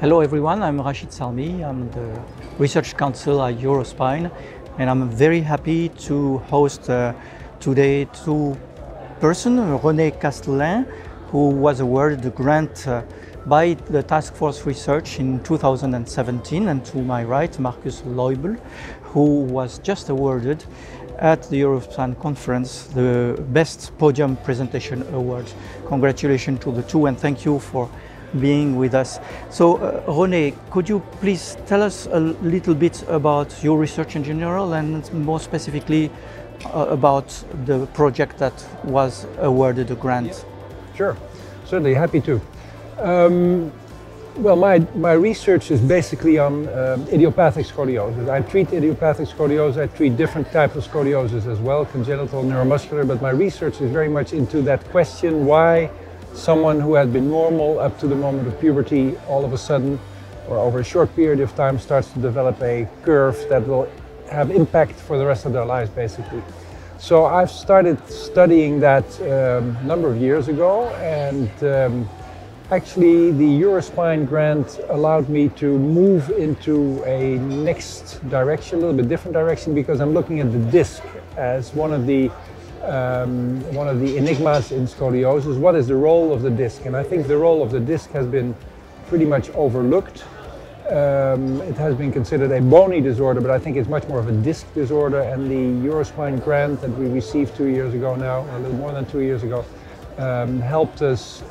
Hello everyone, I'm Rachid Salmi, I'm the Research Council at Eurospine, and I'm very happy to host today two persons, René Castelein, who was awarded the grant by the Task Force Research in 2017, and to my right, Markus Loibl, who was just awarded at the Eurospine Conference the Best Podium Presentation Award. Congratulations to the two, and thank you for being with us. So René, could you please tell us a little bit about your research in general and more specifically about the project that was awarded a grant? Sure, certainly, happy to. Well, my research is basically on idiopathic scoliosis. I treat idiopathic scoliosis, I treat different types of scoliosis as well, congenital, neuromuscular, but my research is very much into that question, why someone who had been normal up to the moment of puberty all of a sudden or over a short period of time starts to develop a curve that will have impact for the rest of their lives basically. So I've started studying that a number of years ago, and actually the Eurospine grant allowed me to move into a next direction, a little bit different direction, because I'm looking at the disc as one of the enigmas in scoliosis. What is the role of the disc? And I think the role of the disc has been pretty much overlooked. It has been considered a bony disorder, but I think it's much more of a disc disorder, and the Eurospine grant that we received 2 years ago now, a little more than 2 years ago, helped us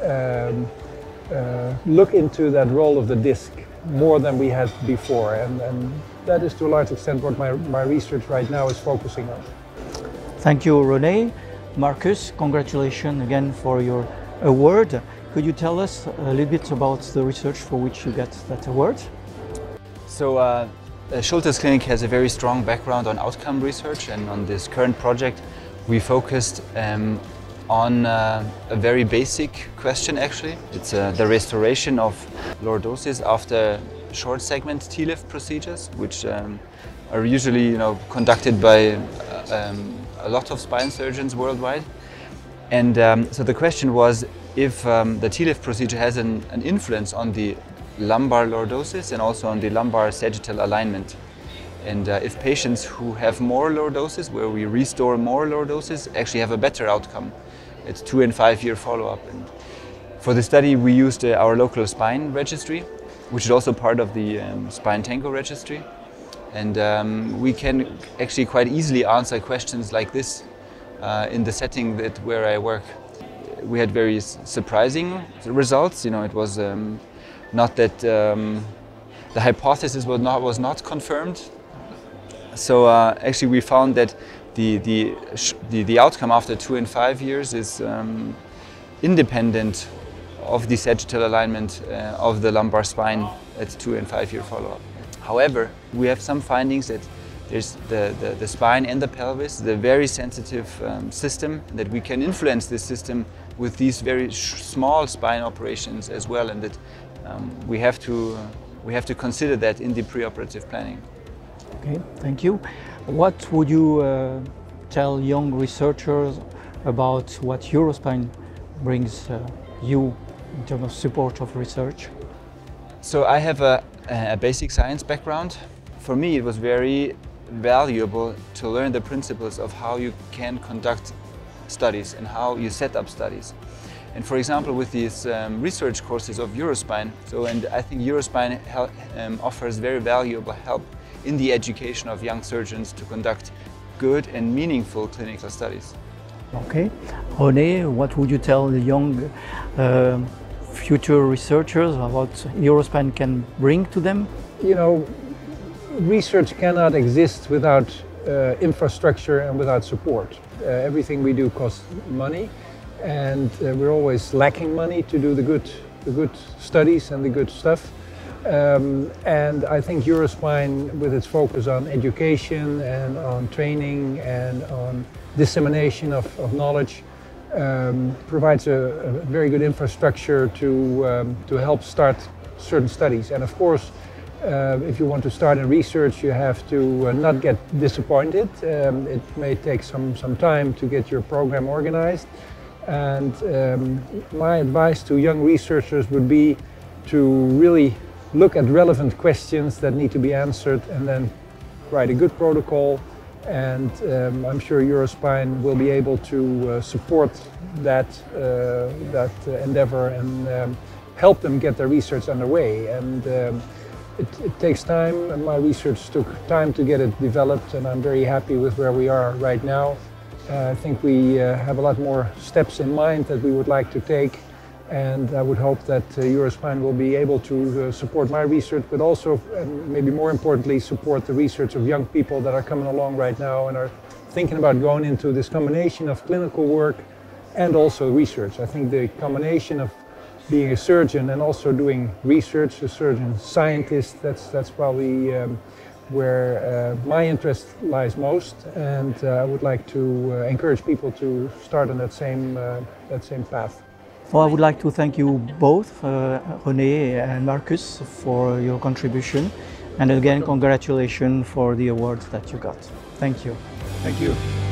look into that role of the disc more than we had before, and that is to a large extent what my research right now is focusing on. Thank you, René. Markus, congratulations again for your award. Could you tell us a little bit about the research for which you got that award? So Schulte's Clinic has a very strong background on outcome research, and on this current project we focused on a very basic question actually. It's the restoration of lordosis after short segment TLIF procedures, which are usually conducted by a lot of spine surgeons worldwide. And so the question was if the TLIF procedure has an influence on the lumbar lordosis and also on the lumbar sagittal alignment. And if patients who have more lordosis, where we restore more lordosis, actually have a better outcome at 2- and 5-year follow-up. And for the study we used our local spine registry, which is also part of the spine tango registry. And we can actually quite easily answer questions like this in the setting where I work. We had very surprising results. It was not that the hypothesis was not confirmed. So actually, we found that the outcome after 2 and 5 years is independent of the sagittal alignment of the lumbar spine at 2- and 5-year follow-up. However, we have some findings that there's the spine and the pelvis, the very sensitive system, that we can influence this system with these very small spine operations as well, and that we have to consider that in the preoperative planning. Okay, thank you. What would you tell young researchers about what Eurospine brings you in terms of support of research? So I have a basic science background. For me, it was very valuable to learn the principles of how you can conduct studies and how you set up studies. And for example, with these research courses of Eurospine, and I think Eurospine offers very valuable help in the education of young surgeons to conduct good and meaningful clinical studies. Okay. René, what would you tell the young future researchers about Eurospine can bring to them? Research cannot exist without infrastructure and without support. Everything we do costs money, and we're always lacking money to do the good studies and the good stuff. And I think Eurospine, with its focus on education and on training and on dissemination of knowledge, provides a very good infrastructure to help start certain studies. And of course, if you want to start in research, you have to not get disappointed. It may take some time to get your program organized. And my advice to young researchers would be to really look at relevant questions that need to be answered, and then write a good protocol. And I'm sure Eurospine will be able to support that, endeavor and help them get their research underway. And it takes time, and my research took time to get it developed, and I'm very happy with where we are right now. I think we have a lot more steps in mind that we would like to take, and I would hope that Eurospine will be able to support my research, but also, and maybe more importantly, support the research of young people that are coming along right now and are thinking about going into this combination of clinical work and also research. I think the combination of being a surgeon and also doing research, a surgeon scientist, that's probably where my interest lies most, and I would like to encourage people to start on that same path. Well, I would like to thank you both, René and Markus, for your contribution, and again, congratulations for the awards that you got. Thank you. Thank you.